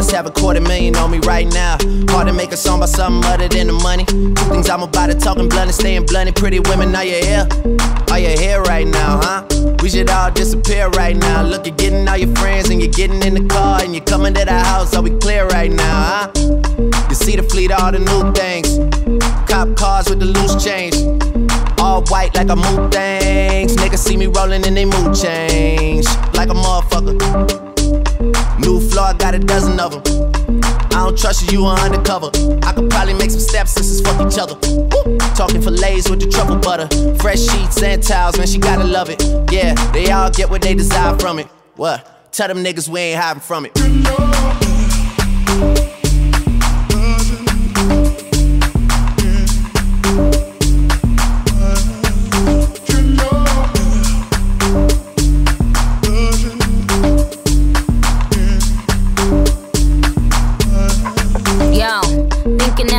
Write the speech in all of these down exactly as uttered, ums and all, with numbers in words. must have a quarter million on me right now. Hard to make a song about something other than the money. Two things I'm about to talking blunt and staying blunt. Pretty women, are you here? Are you here right now, huh? We should all disappear right now. Look, you're getting all your friends and you're getting in the car and you're coming to the house, are we clear right now, huh? You see the fleet, all the new things. Cop cars with the loose change. All white like a mood things. Niggas see me rolling and they mood change like a motherfucker. New floor, I got a dozen of them. I don't trust you, you are undercover. I could probably make some steps, sisters fuck each other. Woo! Talking fillets with the truffle butter. Fresh sheets and towels, man, she gotta love it. Yeah, they all get what they desire from it. What? Tell them niggas we ain't hiding from it.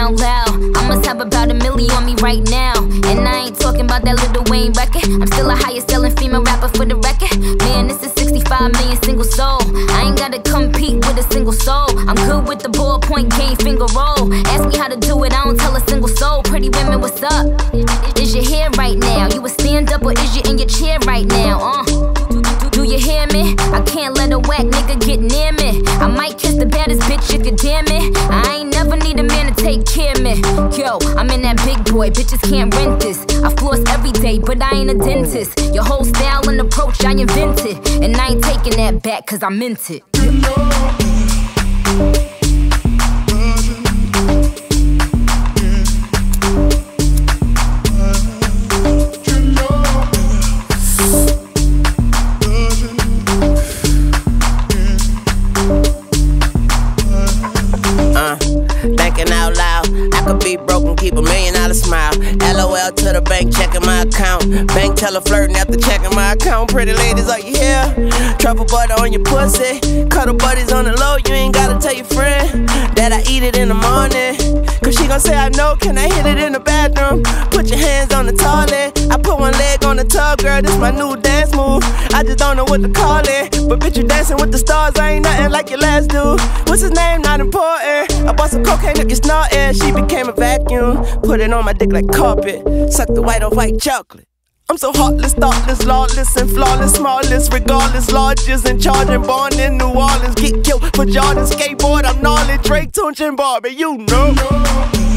Out loud, I must have about a million on me right now. And I ain't talking about that Lil Wayne record. I'm still a highest selling female rapper for the record. Man, this is sixty-five million single soul. I ain't gotta compete with a single soul. I'm good with the ballpoint game, finger roll. Ask me how to do it, I don't tell a single soul. Pretty women, what's up? Is you here right now? You a stand up or is you in your chair right now? Uh, do, do, do, do you hear me? I can't let a whack nigga get near me. I might kiss the baddest bitch if you damn it. I ain't never need a man to take care of me. Yo, I'm in that big boy, bitches can't rent this. I floss every day, but I ain't a dentist. Your whole style and approach, I invented. And I ain't taking that back, cause I meant it. Out loud, I could be broke and keep a million dollar smile. L O L to the bank, checking my account. Bank teller flirting after checking my account. Pretty ladies, are you here? Truffle butter on your pussy. Cuddle buddies on the low, you ain't gotta tell your friend that I eat it in the morning. Cause she gon' say I know, can I hit it in the bathroom? Put your hands on the toilet. I put one leg on the tub, girl, this my new dance move. I just don't know what to call it. But bitch, you dancing with the stars, I ain't nothing like your last dude. What's his name? Not important. I bought some cocaine up your snort air. She became a vacuum. Put it on my dick like carpet. Suck the white on white chocolate. I'm so heartless, thoughtless, lawless, and flawless, smallest, regardless, largest, and charging, born in New Orleans, get killed for Jordan, skateboard, I'm gnarly, Drake, Tunch, and Barbie, you know.